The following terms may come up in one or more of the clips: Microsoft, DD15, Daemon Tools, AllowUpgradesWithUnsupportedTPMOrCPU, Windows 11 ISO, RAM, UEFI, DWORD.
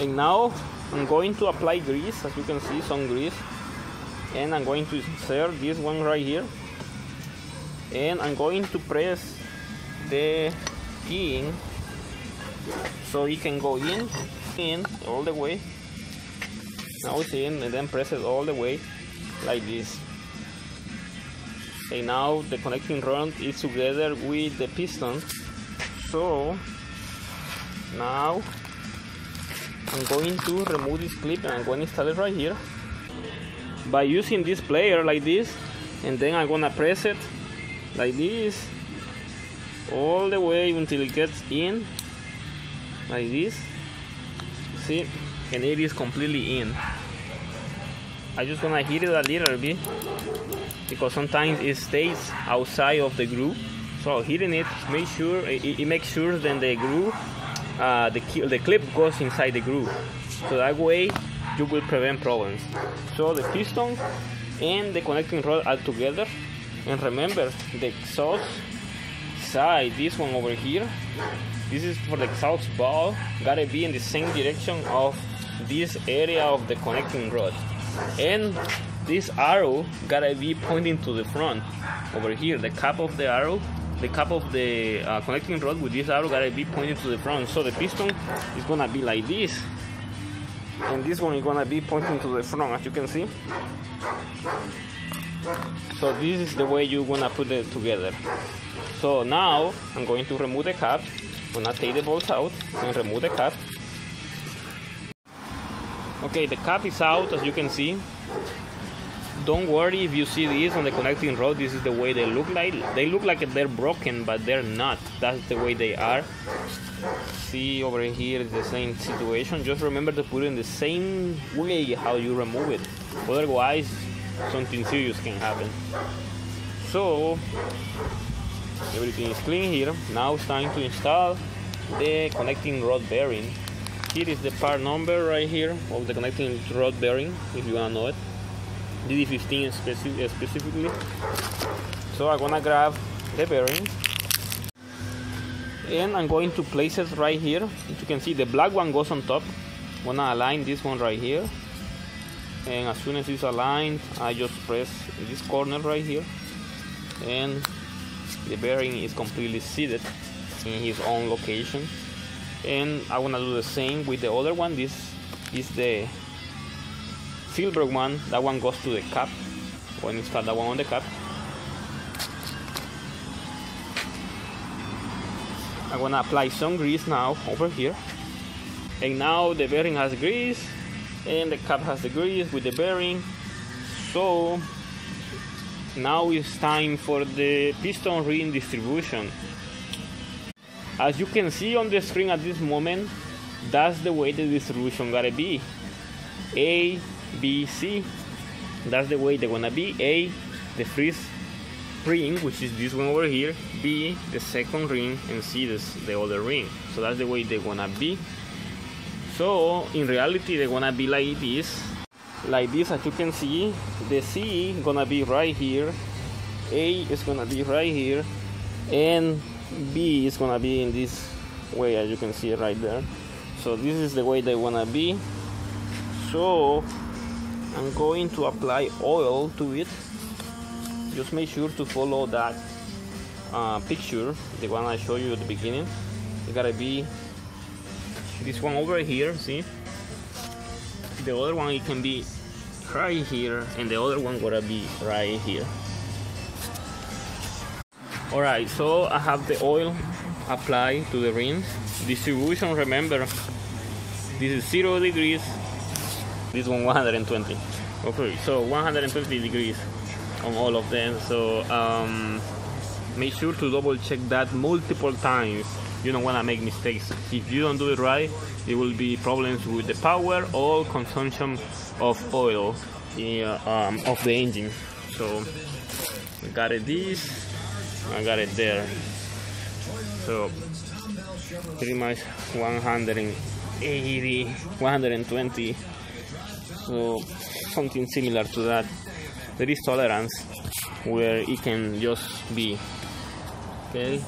And now I'm going to apply grease, as you can see, some grease. And I'm going to insert this one right here. And I'm going to press the key in so it can go in all the way. Now it's in, and then press it all the way like this. And now the connecting rod is together with the piston. So now I'm going to remove this clip and I'm going to install it right here by using this player like this, and then I'm gonna press it like this all the way until it gets in like this. See, and it is completely in. I just gonna hit it a little bit because sometimes it stays outside of the groove. So hitting it, make sure it makes sure that the groove, the clip goes inside the groove. So that way you will prevent problems. So the piston and the connecting rod are together. And remember, the exhaust side, this one over here, this is for the exhaust valve, gotta be in the same direction of this area of the connecting rod. And this arrow gotta be pointing to the front over here. The cap of the arrow, the cap of the connecting rod with this arrow gotta be pointing to the front. So the piston is gonna be like this, and this one is gonna be pointing to the front, as you can see. So this is the way you wanna put it together. So now I'm going to remove the cap. I'm gonna take the bolts out and remove the cap. Okay, the cap is out, as you can see. Don't worry if you see this on the connecting rod. This is the way they look like. They look like they're broken, but they're not. That's the way they are. See, over here is the same situation. Just remember to put it in the same way how you remove it. Otherwise, something serious can happen. So everything is clean here. Now it's time to install the connecting rod bearing. Here is the part number right here of the connecting rod bearing, if you wanna know it. DD15 specifically. So I'm gonna grab the bearing and I'm going to place it right here. As you can see, the black one goes on top. I'm gonna align this one right here, and as soon as it's aligned, I just press this corner right here, and the bearing is completely seated in his own location. And I'm gonna do the same with the other one. This is the silver one. That one goes to the cap. When you start that one on the cap, I'm gonna apply some grease now over here. And now the bearing has grease and the cap has the grease with the bearing. So now it's time for the piston ring distribution. As you can see on the screen at this moment, that's the way the distribution gotta be. A, B, C. That's the way they're gonna be. A, the first ring, which is this one over here. B, the second ring, and C, the other ring. So that's the way they're gonna be. So in reality, they're gonna be like this. Like this, as you can see. The C is gonna be right here. A is gonna be right here. And B is gonna be in this way, as you can see right there. So this is the way they wanna be. So I'm going to apply oil to it. Just make sure to follow that picture, the one I showed you at the beginning. It gotta be this one over here, see? The other one, it can be right here, and the other one gotta be right here. Alright, so I have the oil applied to the rim. Distribution, remember, this is 0 degrees. This one 120. Okay, so 120 degrees on all of them. So make sure to double check that multiple times. You don't want to make mistakes. If you don't do it right, it will be problems with the power or consumption of oil of the engine. So I got it this, I got it there. So pretty much 180, 120. So something similar to that. There is tolerance where it can just be Okay.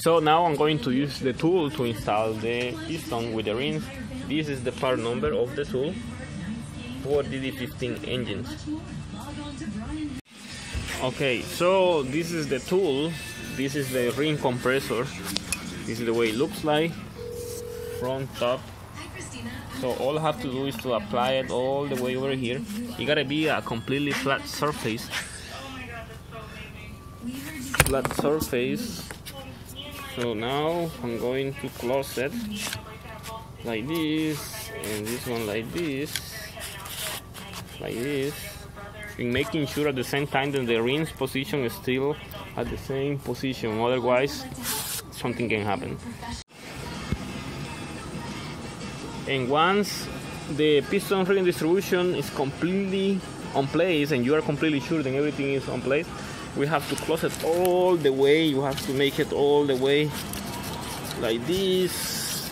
So now I'm going to use the tool to install the piston with the rings. This is the part number of the tool for DD15 engines. Okay, so this is the tool. This is the ring compressor. This is the way it looks like from top. So all I have to do is to apply it all the way over here. It gotta be a completely flat surface. Flat surface. So now I'm going to close it like this, and this one like this, and making sure at the same time that the ring's position is still at the same position, otherwise something can happen. And once the piston ring distribution is completely on place and you are completely sure that everything is on place, we have to close it all the way. You have to make it all the way like this,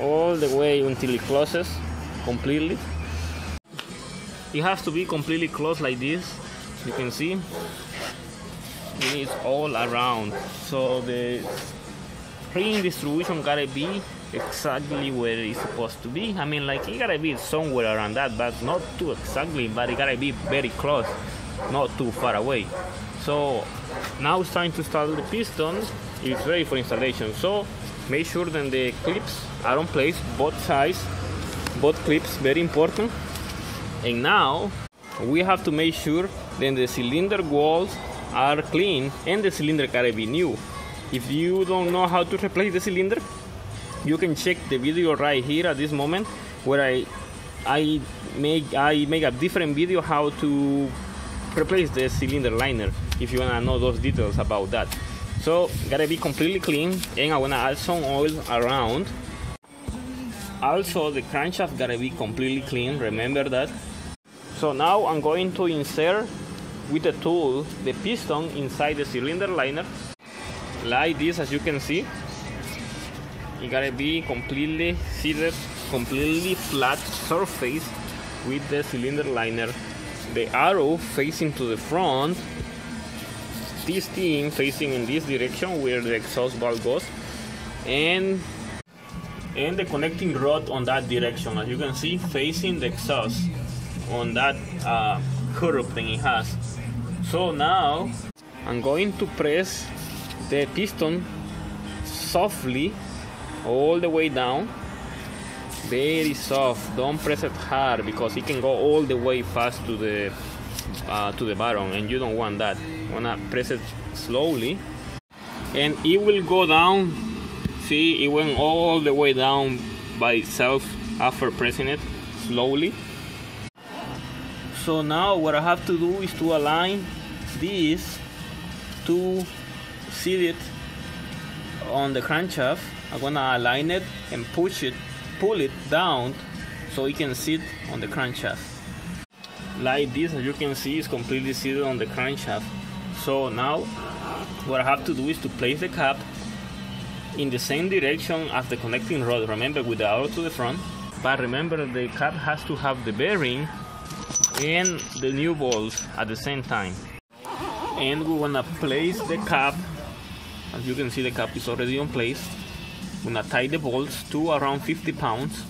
all the way until it closes completely. It has to be completely closed like this. You can see it is all around, so the ring distribution gotta be exactly where it's supposed to be. I mean, like, it gotta be somewhere around that, but not too exactly, but it gotta be very close, not too far away. So now it's time to install the piston. It's ready for installation, so make sure that the clips are on place, both sides, both clips, very important. And now we have to make sure that the cylinder walls are clean and the cylinder gotta be new. If you don't know how to replace the cylinder, you can check the video right here at this moment, where I make a different video how to replace the cylinder liner if you wanna know those details about that. So gotta be completely clean, and I wanna add some oil around. Also the crankshaft gotta be completely clean, remember that. So now I'm going to insert with the tool the piston inside the cylinder liner like this. As you can see, it gotta be completely seated, completely flat surface with the cylinder liner, the arrow facing to the front, this thing facing in this direction where the exhaust valve goes, and the connecting rod on that direction, as you can see, facing the exhaust on that curve thing it has. So now I'm going to press the piston softly all the way down, very soft. Don't press it hard because it can go all the way fast to the bottom, and you don't want that. You wanna press it slowly, and it will go down. See, it went all the way down by itself after pressing it slowly. So now what I have to do is to align this to seat it on the crankshaft. I'm gonna align it and pull it down so it can sit on the crankshaft. Like this, as you can see, it's completely seated on the crankshaft. So now what I have to do is to place the cap in the same direction as the connecting rod, remember, with the arrow to the front. But remember, the cap has to have the bearing and the new bolts at the same time. And we wanna place the cap. As you can see, the cap is already in place. I'm gonna tie the bolts to around 50 pounds.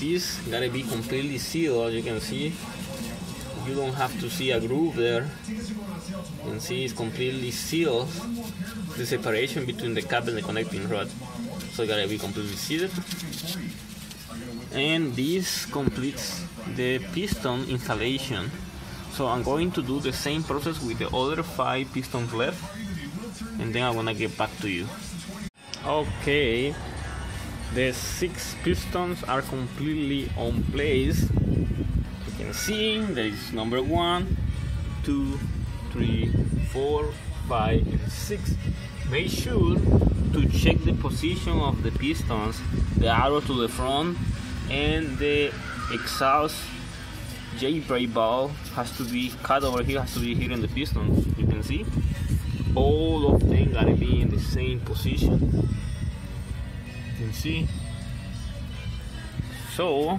This gotta be completely sealed, as you can see. You don't have to see a groove there. You can see it's completely sealed, the separation between the cap and the connecting rod. So it gotta be completely sealed. And this completes the piston installation. So I'm going to do the same process with the other 5 pistons left, and then I'm gonna get back to you. Okay, the 6 pistons are completely on place. You can see there is number 1, 2, 3, 4, 5, and 6. Make sure to check the position of the pistons, the arrow to the front, and the exhaust J-brake valve has to be cut over here, has to be here in the piston. You can see all of them gotta be in the same position. You can see. So